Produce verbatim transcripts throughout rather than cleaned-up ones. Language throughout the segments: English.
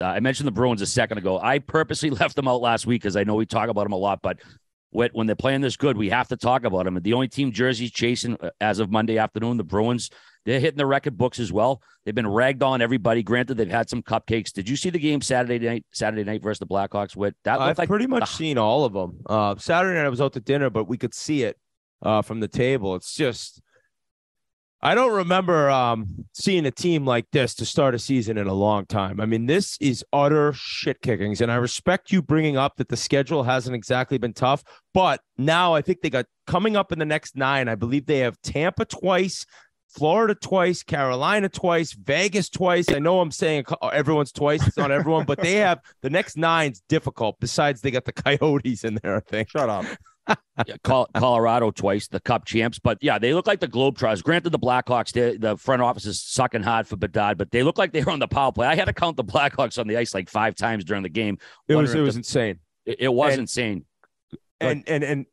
Uh, I mentioned the Bruins a second ago. I purposely left them out last week because I know we talk about them a lot, but when they're playing this good, we have to talk about them. The only team Jersey's chasing as of Monday afternoon, the Bruins, they're hitting the record books as well. They've been ragged on everybody. Granted, they've had some cupcakes. Did you see the game Saturday night? Saturday night versus the Blackhawks. Whit? That I've like pretty much the... seen all of them. Uh, Saturday night I was out to dinner, but we could see it uh, from the table. It's just I don't remember um, seeing a team like this to start a season in a long time. I mean, this is utter shit kickings, and I respect you bringing up that the schedule hasn't exactly been tough. But now I think they got coming up in the next nine. I believe they have Tampa twice, Florida twice, Carolina twice, Vegas twice. I know I'm saying everyone's twice. It's not everyone, but they have the next nine's difficult. Besides, they got the Coyotes in there, I think. Shut up. yeah, Colorado twice, the Cup champs. But, yeah, they look like the Globetrotters. Granted, the Blackhawks, the front office is sucking hard for Bedard, but they look like they were on the power play. I had to count the Blackhawks on the ice like five times during the game. It was it was the, insane. It, it was and, insane. And, and, and, and.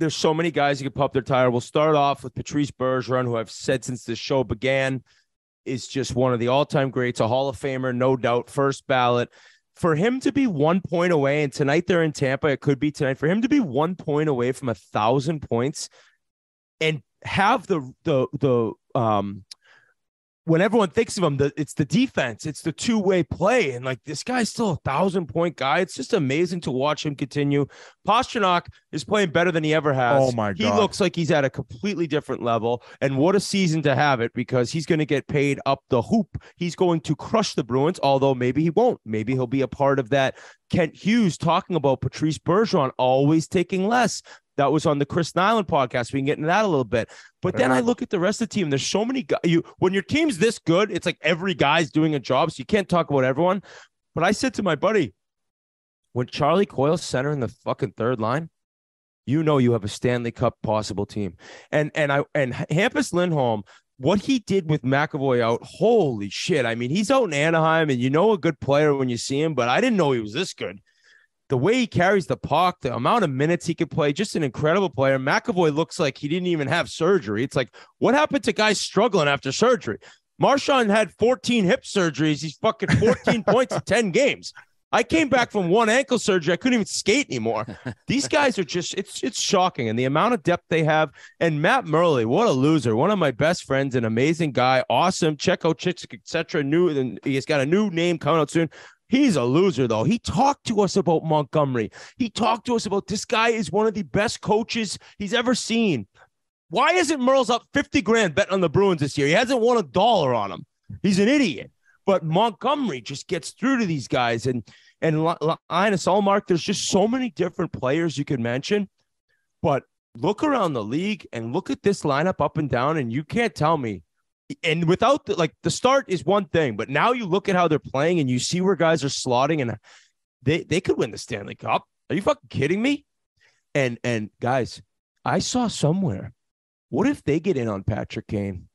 There's so many guys who can pop their tire. We'll start off with Patrice Bergeron, who I've said since this show began is just one of the all-time greats, a Hall of Famer, no doubt, first ballot. For him to be one point away, and tonight they're in Tampa, it could be tonight, for him to be one point away from a thousand points and have the the the um when everyone thinks of him, the, it's the defense, it's the two-way play, and like this guy's still a thousand-point guy. It's just amazing to watch him continue. Pasternak is playing better than he ever has. Oh my god, he looks like he's at a completely different level, and what a season to have it because he's going to get paid up the hoop. He's going to crush the Bruins, although maybe he won't. Maybe he'll be a part of that. Kent Hughes talking about Patrice Bergeron always taking less. That was on the Chris Nilan podcast. We can get into that a little bit. But then I look at the rest of the team. There's so many guys. You, when your team's this good, it's like every guy's doing a job, so you can't talk about everyone. But I said to my buddy, when Charlie Coyle's centering the fucking third line, you know you have a Stanley Cup possible team. And and I and Hampus Lindholm, what he did with McAvoy out, holy shit. I mean, he's out in Anaheim, and you know a good player when you see him, but I didn't know he was this good. The way he carries the puck, the amount of minutes he could play, just an incredible player. McAvoy looks like he didn't even have surgery. It's like, what happened to guys struggling after surgery? Marchand had fourteen hip surgeries. He's fucking fourteen points in ten games. I came back from one ankle surgery. I couldn't even skate anymore. These guys are just, it's it's shocking. And the amount of depth they have. And Matt Murley, what a loser. One of my best friends, an amazing guy. Awesome. Checo, Chicks, et cetera. New, and he's got a new name coming out soon. He's a loser, though. He talked to us about Montgomery. He talked to us about this guy is one of the best coaches he's ever seen. Why isn't Merle's up fifty grand betting on the Bruins this year? He hasn't won a dollar on him. He's an idiot. But Montgomery just gets through to these guys. And and Linus Ullmark, there's just so many different players you could mention. But look around the league and look at this lineup up and down, and you can't tell me. And without the, like the start is one thing, but now you look at how they're playing and you see where guys are slotting and they, they could win the Stanley Cup. Are you fucking kidding me? And, and guys, I saw somewhere, what if they get in on Patrick Kane?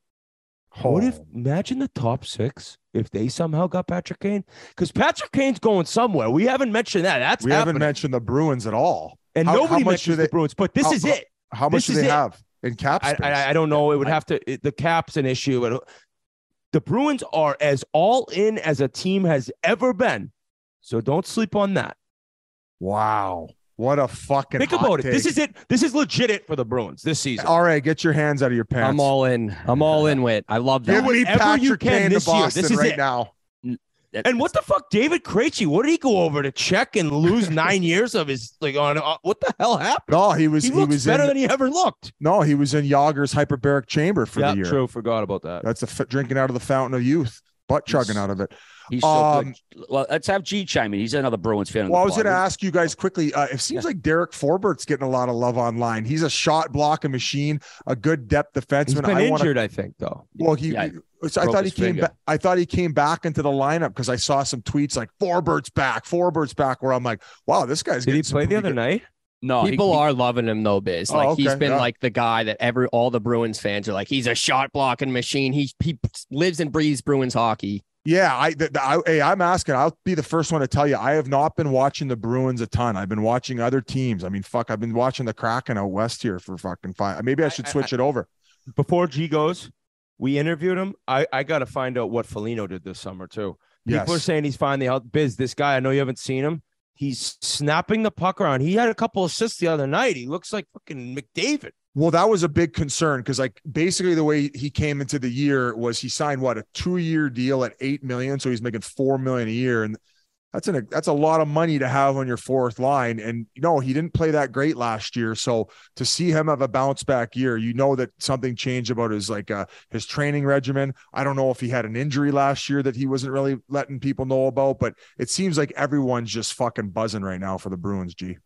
Oh. What if, imagine the top six, if they somehow got Patrick Kane, because Patrick Kane's going somewhere. We haven't mentioned that. That's we happening. Haven't mentioned the Bruins at all. And how, nobody how mentions they, the Bruins, but this how, is it. How much this do they have? In cap space. I, I, I don't know. It would have to, it, the cap's an issue. It, the Bruins are as all in as a team has ever been. So don't sleep on that. Wow. What a fucking Think about take. it. This is it. This is legit it for the Bruins this season. All right. Get your hands out of your pants. I'm all in. I'm all in with it. I love that. Give me Patrick Kane to Boston this is right it. now. And what the fuck, David Krejci? What did he go over to check and lose nine years of his like on? Uh, what the hell happened? No, he was he, he looks was better in, than he ever looked. No, he was in Yager's hyperbaric chamber for yeah, the year. True, forgot about that. That's a f- drinking out of the fountain of youth, butt chugging out of it. He's um, so good. Well, let's have G chime in. He's another Bruins fan. Well, I was going to ask you guys quickly. Uh, it seems yeah. like Derek Forbert's getting a lot of love online. He's a shot blocking machine, a good depth defenseman. He's been I injured, wanna... I think, though. Well, he. Yeah. he So I thought he came back. I thought he came back into the lineup because I saw some tweets like Forbert's back, Forbert's back. Where I'm like, wow, this guy's. Did he play the other good... night? No, people he, are he... loving him though, Biz. Like oh, okay. he's been yeah. like the guy that every all the Bruins fans are like. He's a shot blocking machine. He he lives and breathes Bruins hockey. Yeah, I, the, the, I hey, I'm asking. I'll be the first one to tell you. I have not been watching the Bruins a ton. I've been watching other teams. I mean, fuck, I've been watching the Kraken out west here for fucking five. Maybe I should I, switch I, it over. Before G goes. We interviewed him. I, I got to find out what Foligno did this summer, too. People yes. are saying he's finally outbids this guy. I know you haven't seen him. He's snapping the puck around. He had a couple assists the other night. He looks like fucking McDavid. Well, that was a big concern because, like, basically the way he came into the year was he signed what a two-year deal at eight million, so he's making four million a year, and that's an that's a lot of money to have on your fourth line. And you know, he didn't play that great last year, so to see him have a bounce back year, you know that something changed about his like uh, his training regimen. I don't know if he had an injury last year that he wasn't really letting people know about, but it seems like everyone's just fucking buzzing right now for the Bruins. G.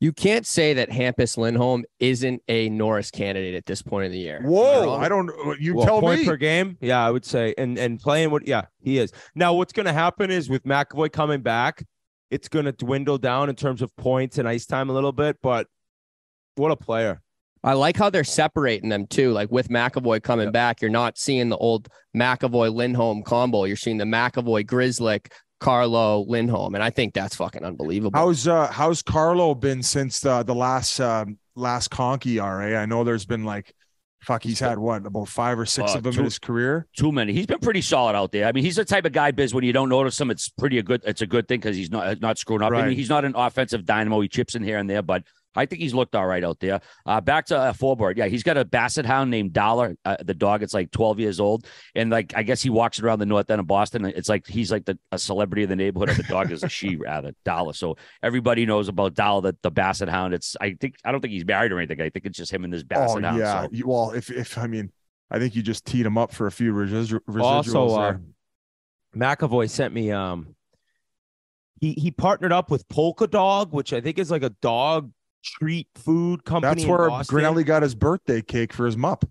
You can't say that Hampus Lindholm isn't a Norris candidate at this point in the year. Whoa, I don't. You well, tell point me. Point per game, yeah, I would say, and and playing what, yeah, he is. Now, what's going to happen is with McAvoy coming back, it's going to dwindle down in terms of points and ice time a little bit. But what a player! I like how they're separating them too. Like with McAvoy coming yeah. back, you're not seeing the old McAvoy Lindholm combo. You're seeing the McAvoy Grzelcyk. Carlo Lindholm, and I think that's fucking unbelievable. How's uh how's Carlo been since the the last um last conky R A? I know there's been like fuck he's had what about five or six uh, of them too, in his career. Too many. He's been pretty solid out there. I mean, he's the type of guy, Biz, when you don't notice him, it's pretty a good it's a good thing because he's not not screwing up. Right. I mean, he's not an offensive dynamo. He chips in here and there, but I think he's looked all right out there. Uh, back to uh, forward. Yeah, he's got a basset hound named Dollar, uh, the dog. It's like twelve years old. And like, I guess he walks around the north end of Boston. It's like he's like the, a celebrity of the neighborhood. Or the dog is a she, rather, Dollar. So everybody knows about Dollar, the, the basset hound. It's, I think, I don't think he's married or anything. I think it's just him and this basset oh, hound. Yeah. So. You, well, if, if, I mean, I think you just teed him up for a few residu- residuals. Also, uh, McAvoy sent me, um, he, he partnered up with Polka Dog, which I think is like a dog treat food company. That's where Grinelli got his birthday cake for his mup.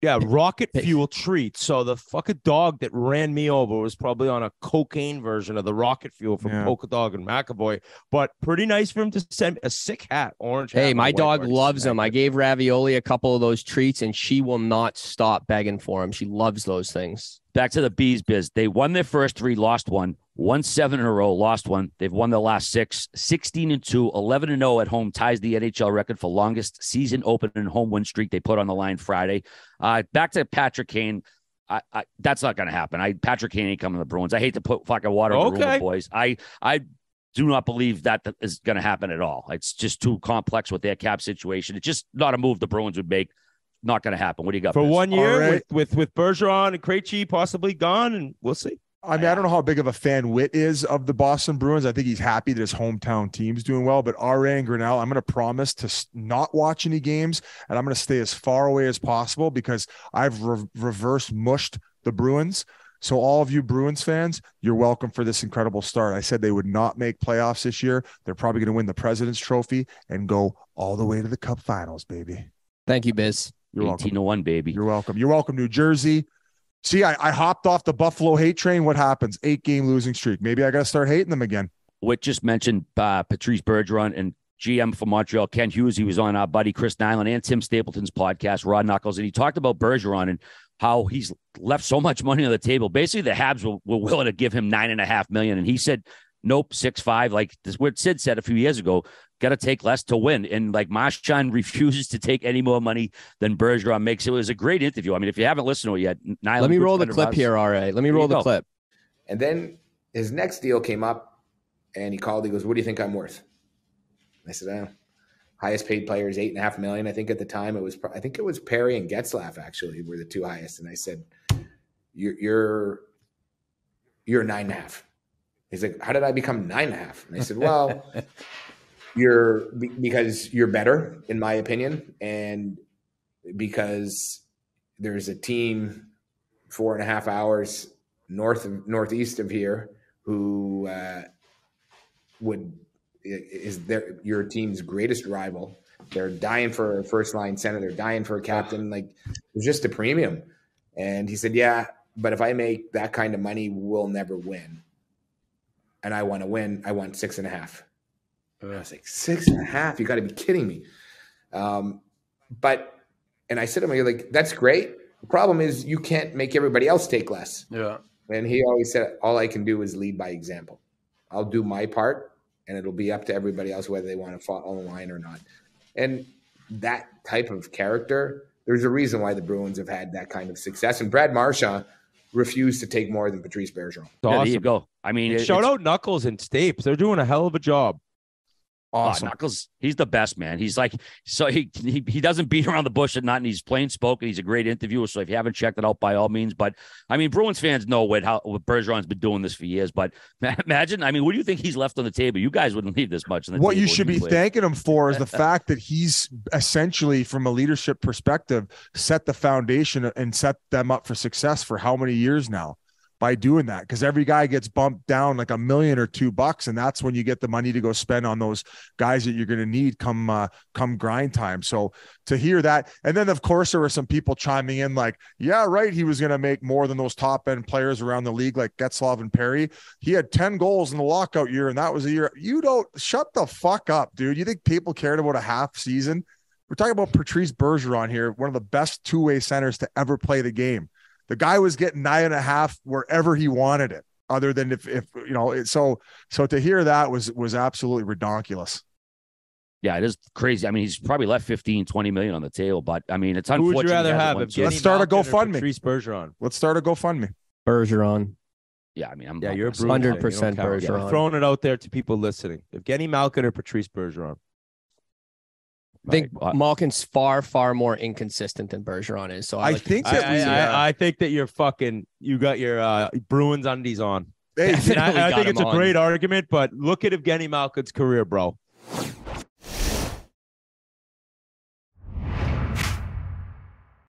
Yeah, rocket fuel treat. So the fucking dog that ran me over was probably on a cocaine version of the rocket fuel from yeah. Polka Dog and McAvoy. But pretty nice for him to send a sick hat, orange hat. Hey, my dog loves them. I gave Ravioli a couple of those treats, and she will not stop begging for them. She loves those things. Back to the Bees, Biz. They won their first three, lost one. Won seven in a row, lost one. They've won their last six, sixteen and two, eleven and oh at home, ties the N H L record for longest season opening home win streak they put on the line Friday. Uh, back to Patrick Kane. I, I, that's not going to happen. I Patrick Kane ain't coming to the Bruins. I hate to put fucking water on okay. the room, boys. I, I do not believe that is going to happen at all. It's just too complex with their cap situation. It's just not a move the Bruins would make. Not going to happen. What do you got? For Bruce? One year right. with, with, with Bergeron and Krejci possibly gone, and we'll see. I mean, I don't know how big of a fan Witt is of the Boston Bruins. I think he's happy that his hometown team's doing well, but R A and Grinnell, I'm going to promise to not watch any games, and I'm going to stay as far away as possible because I've re- reverse mushed the Bruins. So all of you Bruins fans, you're welcome for this incredible start. I said they would not make playoffs this year. They're probably going to win the President's Trophy and go all the way to the Cup Finals, baby. Thank you, Biz. You're welcome. eighteen to one, baby. You're welcome. You're welcome, New Jersey. See, I, I hopped off the Buffalo hate train. What happens? Eight-game losing streak. Maybe I got to start hating them again. Witt just mentioned uh, Patrice Bergeron and G M for Montreal, Kent Hughes. He was on our buddy Chris Nilan and Tim Stapleton's podcast, Rod Knuckles, and he talked about Bergeron and how he's left so much money on the table. Basically, the Habs were, were willing to give him nine point five million dollars, and he said, nope, six five, like this, what Sid said a few years ago, got to take less to win. And like Marchand refuses to take any more money than Bergeron makes. It was a great interview. I mean, if you haven't listened to it yet, Nilan, let me roll the clip here. All right. Let me roll the clip. And then his next deal came up and he called, he goes, what do you think I'm worth? I said, oh, highest paid player is eight and a half million. I think at the time it was, I think it was Perry and Getzlaff actually were the two highest. And I said, you're, you're, you're nine and a half. He's like, how did I become nine and a half? And I said, well, you're because you're better, in my opinion, and because there's a team four and a half hours north of northeast of here who uh, would is their your team's greatest rival. They're dying for a first line center. They're dying for a captain. Like it's just a premium. And he said, yeah, but if I make that kind of money, we'll never win. And I want to win. I want six and a half. And I was like, six and a half? You got to be kidding me. Um, but, and I said to him, you're like, that's great. The problem is you can't make everybody else take less. Yeah. And he always said, all I can do is lead by example. I'll do my part and it'll be up to everybody else, whether they want to fall on the line or not. And that type of character, there's a reason why the Bruins have had that kind of success. And Brad Marchand refused to take more than Patrice Bergeron. Yeah, awesome. There you go. I mean, it, shout out Knuckles and Stapes. They're doing a hell of a job. Awesome. Oh, Knuckles, he's the best, man. He's like, so he, he he doesn't beat around the bush at nothing. He's plain spoken. He's a great interviewer. So if you haven't checked it out, by all means. But I mean, Bruins fans know what how what Bergeron's been doing this for years. But imagine, I mean, what do you think he's left on the table? You guys wouldn't leave this much on the what table. What you should be played. thanking him for is the fact that he's essentially, from a leadership perspective, set the foundation and set them up for success for how many years now by doing that, because every guy gets bumped down like a million or two bucks. And that's when you get the money to go spend on those guys that you're going to need come, uh, come grind time. So to hear that. And then of course there were some people chiming in like, yeah, right. He was going to make more than those top end players around the league, like Getzlaff and Perry. He had ten goals in the lockout year. And that was a year you don't shut the fuck up, dude. You think people cared about a half season? We're talking about Patrice Bergeron here. One of the best two way centers to ever play the game. The guy was getting nine and a half wherever he wanted it, other than if, if you know, it, so, so to hear that was, was absolutely redonkulous. Yeah, it is crazy. I mean, he's probably left fifteen, twenty million on the table, but I mean, it's unfortunate. Who would you rather have? Let's start, Let's start a GoFundMe. Bergeron. Let's start a GoFundMe. Bergeron. Yeah, I mean, I'm yeah, you're one hundred percent Bergeron. Yeah, throwing it out there to people listening. Evgeny Malkin or Patrice Bergeron? I think right. Malkin's far, far more inconsistent than Bergeron is. So I, I like think that I, we, I, I, I think that you're fucking. You got your uh, Bruins undies on. They, I, I think it's on. a great argument, but look at Evgeny Malkin's career, bro.